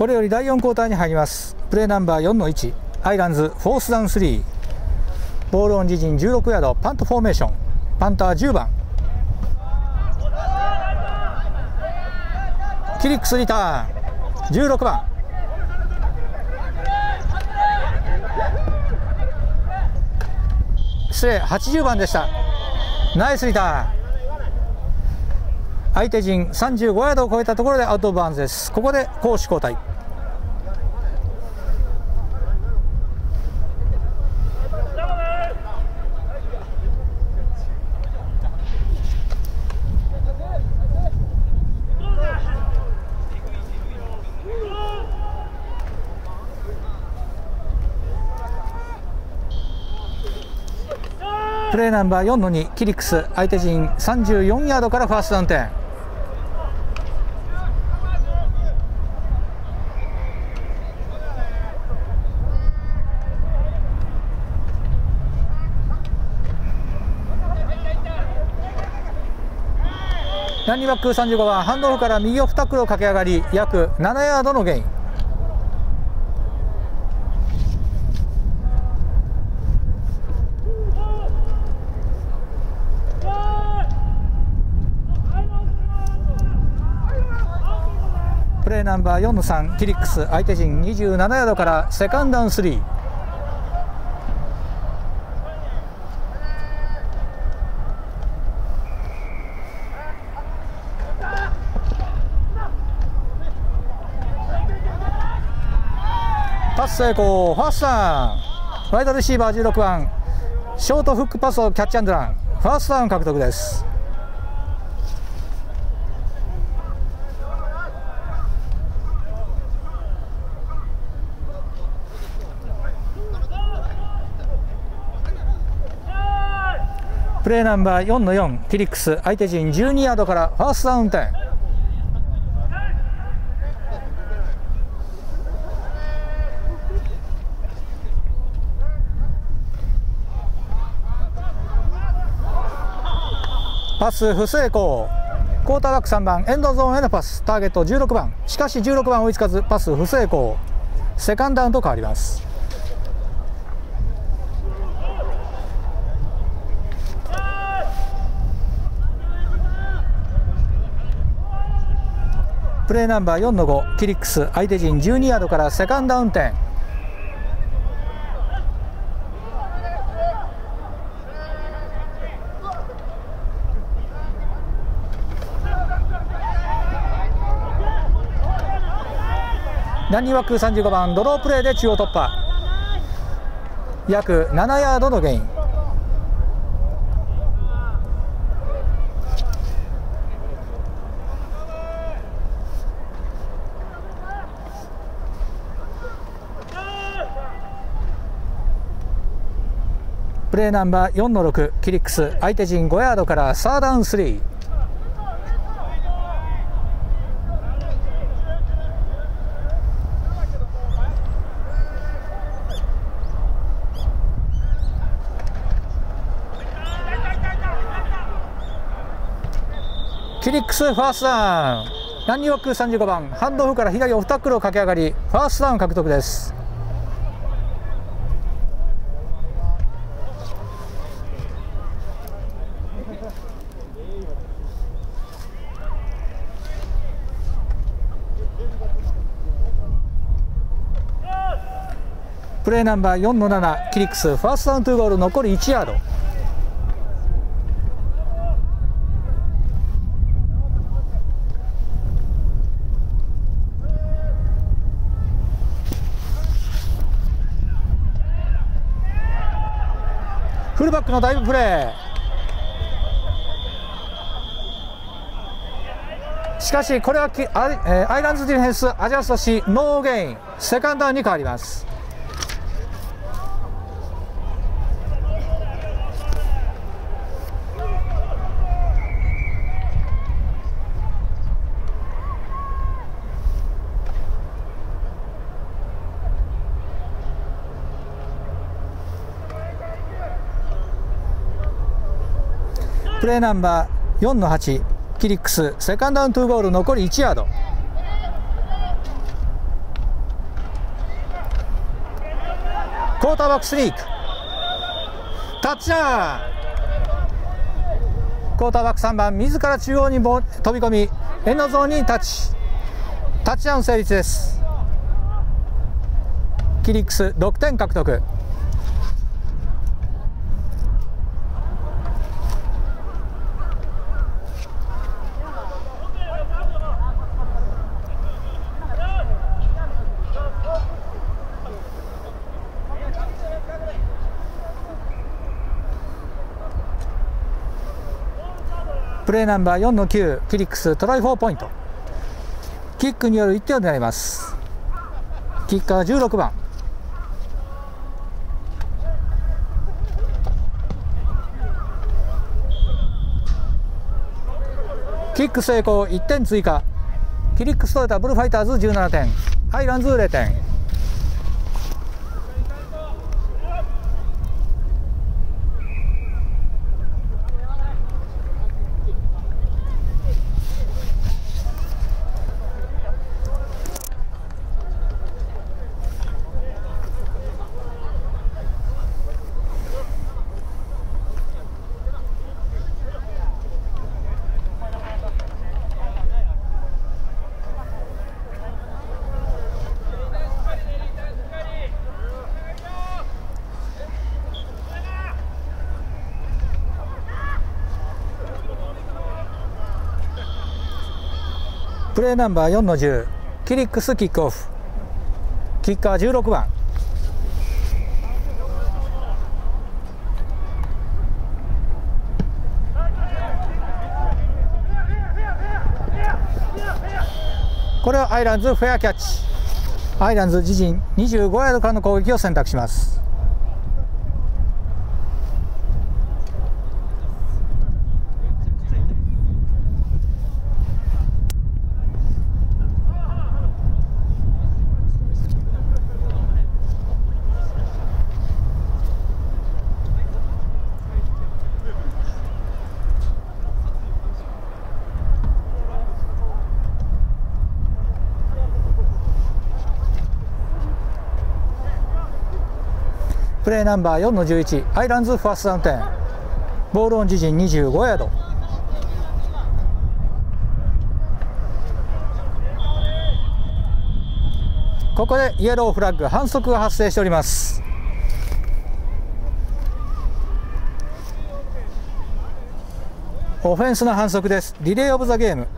これより第4クォーターに入ります。プレーナンバー 4-1 アイランズフォースダウン3、ボールオン自陣16ヤード、パントフォーメーション、パンター10番キリックスリターン、16番失礼80番でした。ナイスリターン、相手陣35ヤードを超えたところでアウトオブバウンズです。ここで攻守交代。プレーナンバー 4-2 キリックス、相手陣34ヤードからファーストダウン点。ランニングバック35番、ハンドオフから右オフタックルを駆け上がり約7ヤードのゲイン。プレーナンバー 4-3 キリックス、相手陣27ヤードからセカンドダウン3。パス成功、ファーストダウン。ワイドレシーバー16番ショートフックパスをキャッチアンドラン、ファーストダウン獲得です。プレーナンバー 4-4 キリックス、相手陣12ヤードからファーストダウン点。パス不成功。クォーターバック3番エンドゾーンへのパス、ターゲット16番、しかし16番追いつかずパス不成功、セカンドダウンと変わります。プレーナンバー 4-5 キリックス、相手陣12ヤードからセカンドダウン点。ランニングバック35番ドロープレーで中央突破、約7ヤードのゲイン。プレーナンバー 4-6 キリックス、相手陣5ヤードからサーダウン3。キリックスファーストダウン。ランニングバック35番ハンドオフから左オフタックルを駆け上がりファーストダウン獲得です。プレーナンバー 4-7 キリックス、ファーストダウン2ゴール、残り1ヤード。フルバックのダイブプレー、しかしこれはアイランズディフェンスアジャストしノーゲイン、セカンドダウンに変わります。プレーナンバー 4-8 キリックス、セカンドダウン2ゴール、残り1ヤード。クォーターバックスリーク、タッチダウン。クォーターバック3番自ら中央に飛び込みエンドゾーンにタッチダウン成立です。キリックス6点獲得。プレーナンバー4の9、キリックストライ4ポイント。キックによる1点を狙います。キッカーは16番。キック成功、1点追加。キリックストレータブルファイターズ17点、ハイランズ0点。プレーナンバー4の10、キリックスキックオフ。キッカー16番。これはアイランズフェアキャッチ。アイランズ自陣25ヤードからの攻撃を選択します。プレーナンバー4の11、アイランズファーストダウン10、ボールオン自陣25ヤード。ここでイエローフラッグ、反則が発生しております。オフェンスの反則です。リレーオブザゲーム、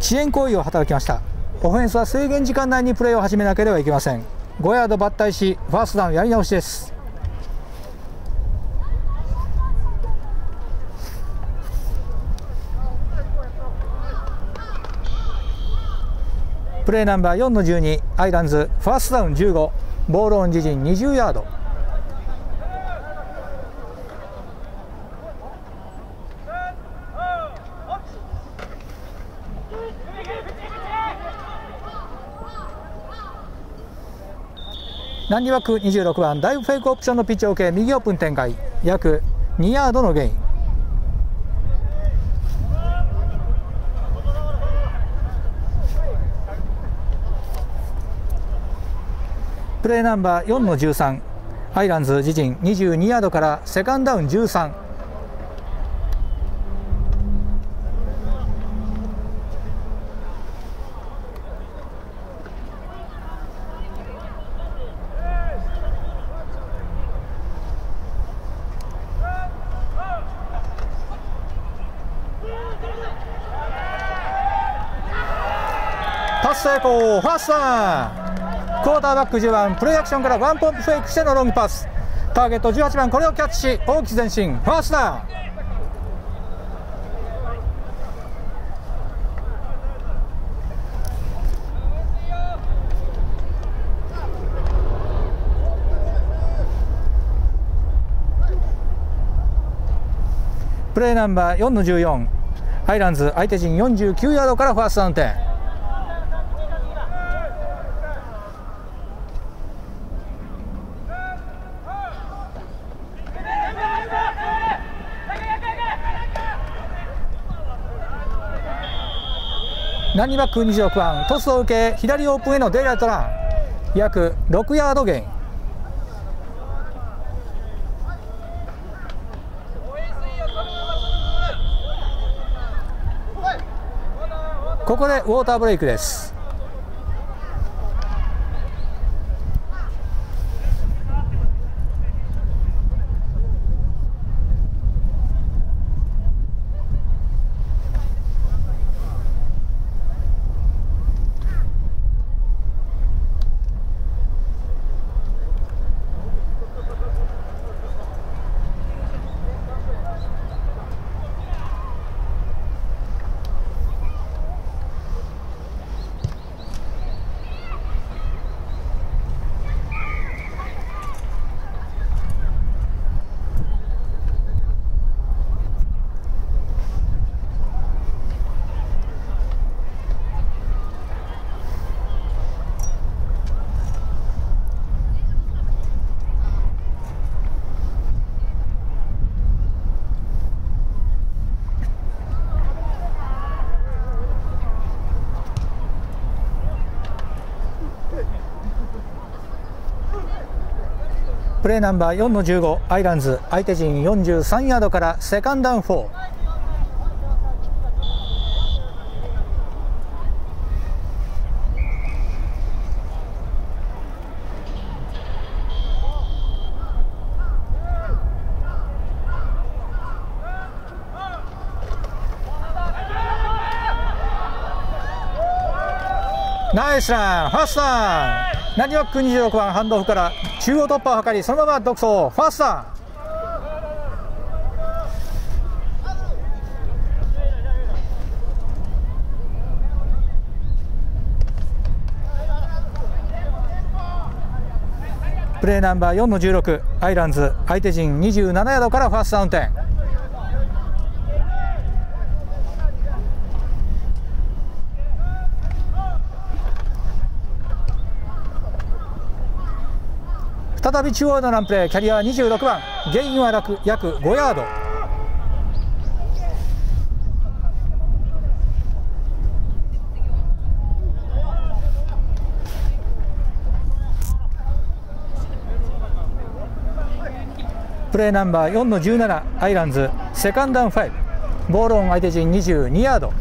遅延行為を働きました。オフェンスは制限時間内にプレーを始めなければいけません。5ヤード抜体し、ファーストダウンやり直しです。プレーナンバー4の12、アイランズファーストダウン15、ボールオン自陣20ヤード。ランニバック26番、ダイブフェイクオプションのピッチを受け右オープン展開、約2ヤードのゲイン。プレーナンバー4の13、アイランズ自陣22ヤードからセカンドダウン13。パス成功、ファーストダウン。クォーターバック10番、プレーアクションからワンポンプフェイクしてのロングパス、ターゲット18番これをキャッチし大きく前進、ファーストダウン。プレーナンバー4の14、アイランズ相手陣49ヤードからファーストダウン点。ランニバック26番、トスを受け左オープンへのデイライトラン、約6ヤードゲイン。ここでウォーターブレイクです。プレーナンバー4の15アイランズ、相手陣43ヤードからセカンドダウン4。ナイスラン、ファーストダウン。ナニワック26番ハンドオフから中央突破を図り、そのまま独走ファーストダウン。プレーナンバー4の16アイランズ、相手陣27ヤードからファーストダウン点。再び中央のランプレー、キャリア26番、ゲインは約5ヤード。プレーナンバー4の17アイランズ、セカンドダウン5、ボールオン相手陣22ヤード。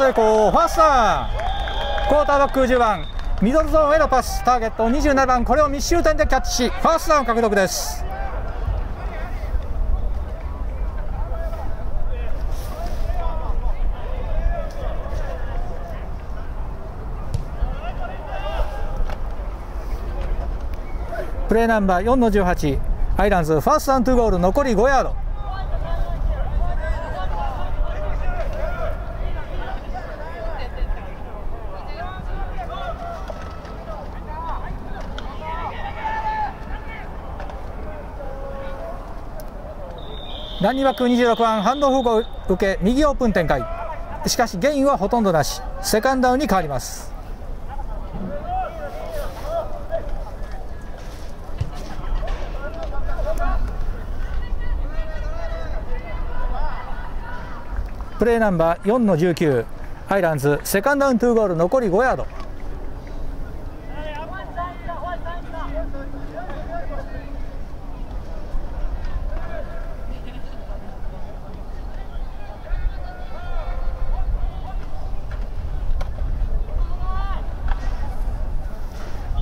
成功ファーストダウン。クォーターバック10番ミドルゾーンへのパス、ターゲット27番、これを密集点でキャッチしファーストダウン獲得です。プレーナンバー4の18アイランズ、ファーストダウン2ゴール、残り5ヤード。ランニングバック26番ハンドオフを受け右オープン展開、しかしゲインはほとんどなし、セカンドダウンに変わります。プレーナンバー4の19アイランズ、セカンドダウン2ゴール、残り5ヤード。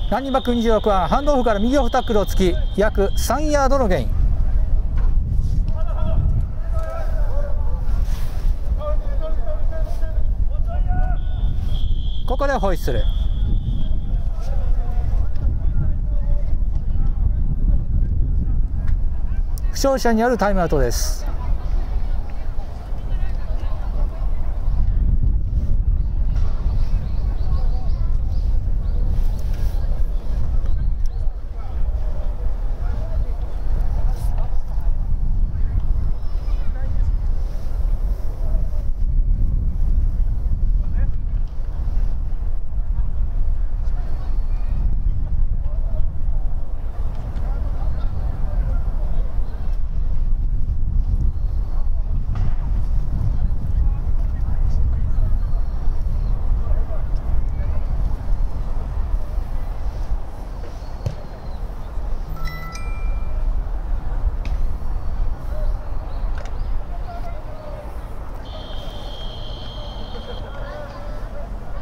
ランニングバック26番ハンドオフから右オフタックルを突き約3ヤードのゲイン。ここでホイッスル。負傷者によるタイムアウトです。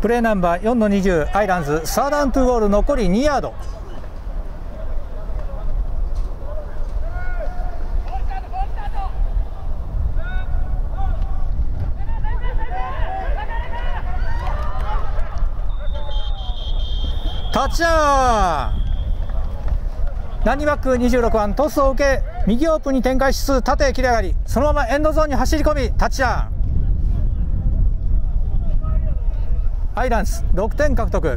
プレーナンバー4の20、アイランズサードダウン2ゴール、残り2ヤード。タッチダウン。ランニングバック26番、トスを受け右オープンに展開しつつ縦へ切り上がり、そのままエンドゾーンに走り込みタッチダウン。アイランズ6点獲得。プ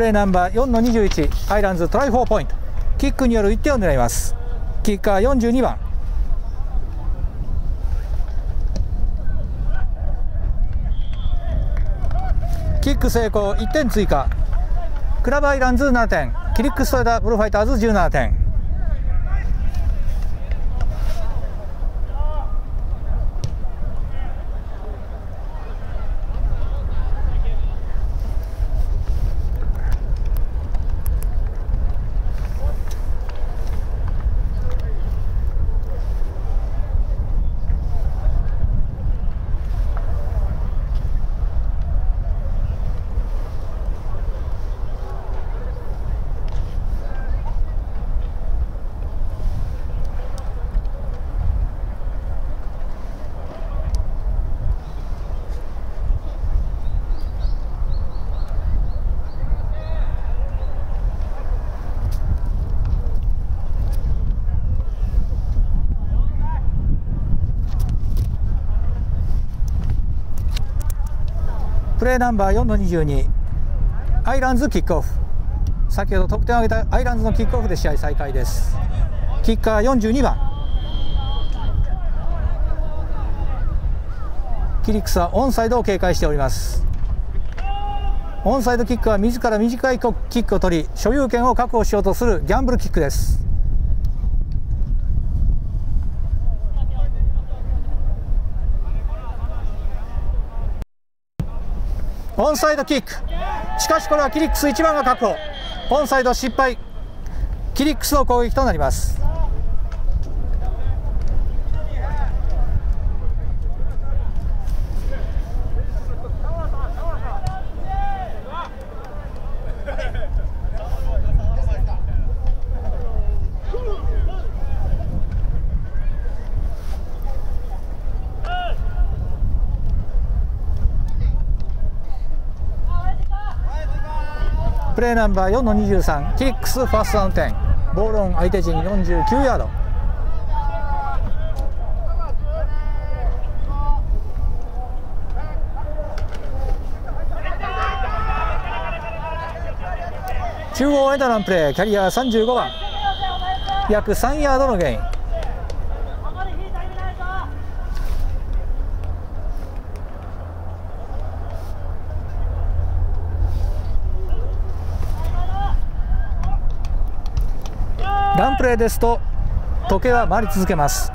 レーナンバー4の21、アイランズトライ4ポイント。キックによる1点を狙います。キッカー42番、キック成功、1点追加。クラブアイランズ7点、キリックストレダーブルーファイターズ17点。プレーナンバー4の22、アイランズキックオフ。先ほど得点を挙げたアイランズのキックオフで試合再開です。キッカー42番、キリックスはオンサイドを警戒しております。オンサイドキックは自ら短いキックを取り所有権を確保しようとするギャンブルキックです。オンサイドキック、しかしこれはキリックス1番が確保。オンサイド失敗、キリックスの攻撃となります。プレーナンバー4の23、キリックスファーストダウン10、ボールオン相手陣49ヤード。中央エンドランプレー、キャリア35番、約3ヤードのゲイン。ランプレーですと時計は回り続けます。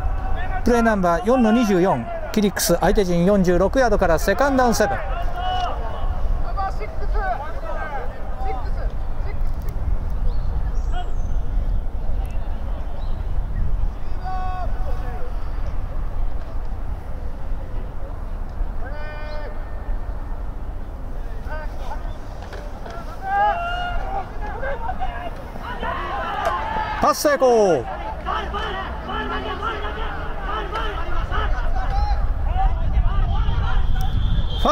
プレーナンバー4の24、キリックス相手陣46ヤードからセカンドダウン7。パス成功。ファ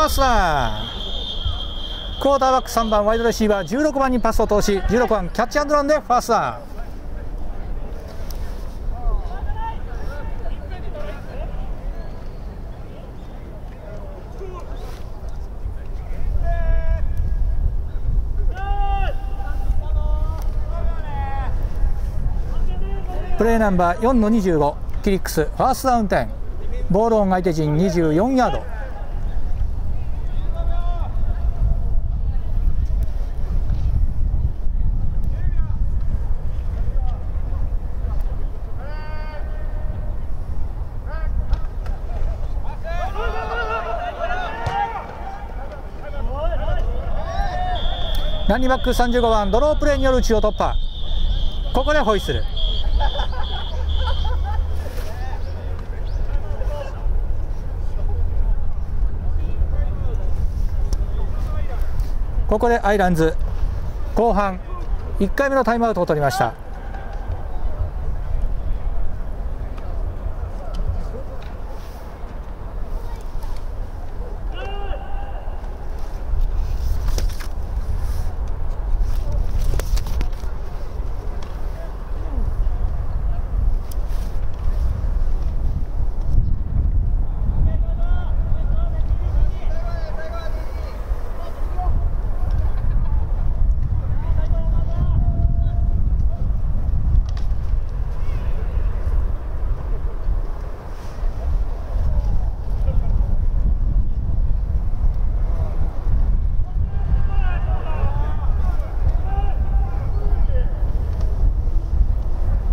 ーストダウン。クォーターバック3番、ワイドレシーバー16番にパスを通し、16番キャッチアンドランでファーストダウン。プレーナンバー4の25、キリックスファーストダウン10、ボールオン相手陣24ヤード。ランニバック35番ドロープレーによる中央突破、ここでホイッスル。ここでアイランズ後半1回目のタイムアウトを取りました。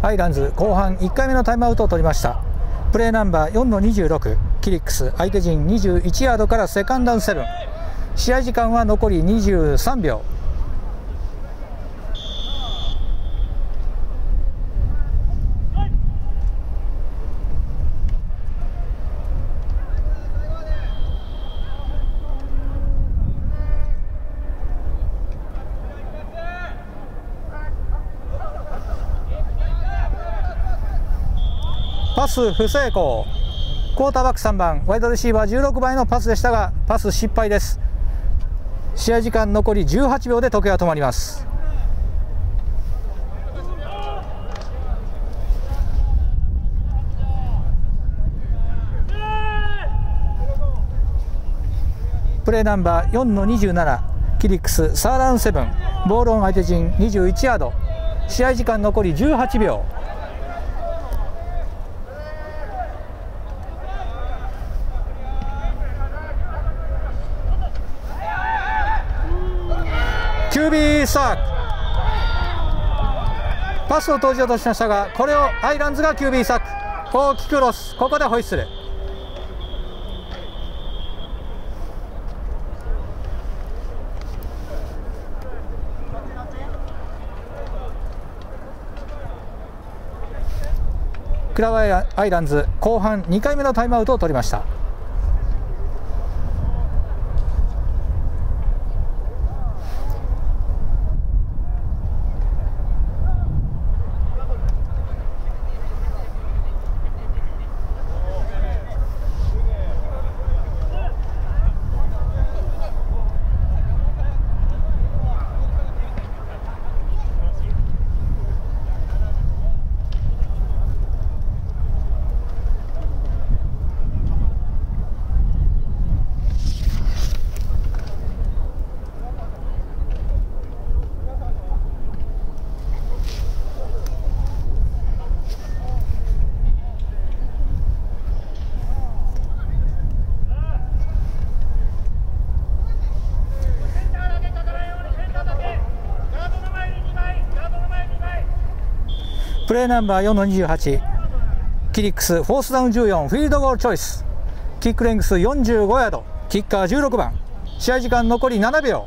アイランズ後半1回目のタイムアウトを取りました。プレーナンバー4の26、キリックス相手陣21ヤードからセカンドダウン7、試合時間は残り23秒。パス不成功、クォーターバック3番ワイドレシーバー16倍のパスでしたがパス失敗です。試合時間残り18秒で時計は止まります。プレーナンバー4の27、キリックスサーダウン7、ボールオン相手陣21ヤード、試合時間残り18秒。QB サーク、パスを投じようとしましたがこれをアイランズが QB サーク、大きくロス、ここでホイッスル。クラブアイランズ後半2回目のタイムアウトを取りました。プレーナンバー4の28、キリックスフォースダウン14、フィールドゴールチョイス、キックレングス45ヤード、キッカー16番、試合時間残り7秒。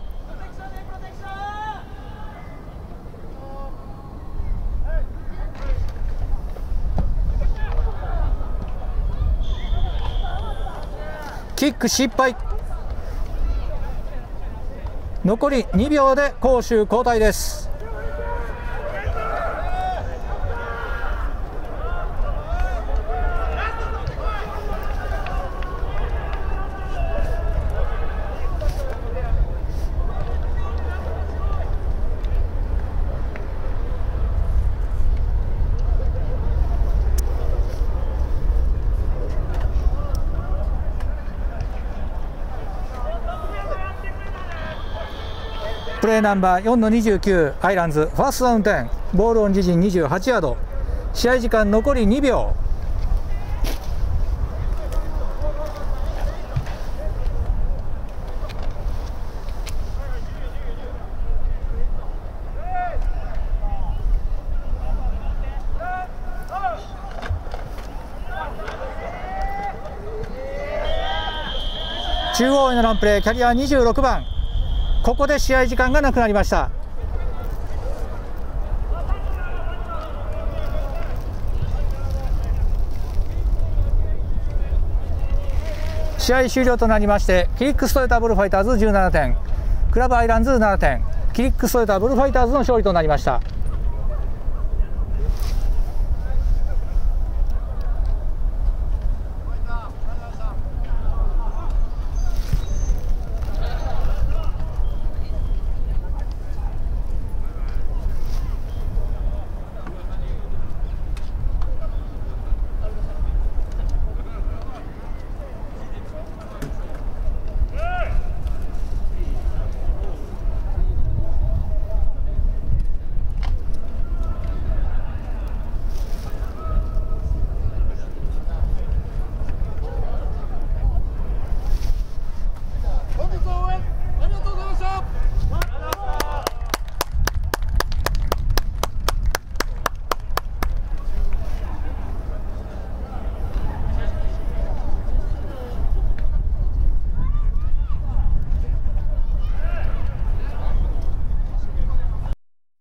キック失敗、残り2秒で攻守交代です。プレーナンバー4の29、アイランズファーストダウン10、ボールオン自陣28ヤード、試合時間残り2秒。中央へのランプレー、キャリア26番ここで試合時間がなくなりました。試合終了となりまして、キリックストヨタブルーファイターズ17点、クラブアイランズ7点、キリックストヨタブルーファイターズの勝利となりました。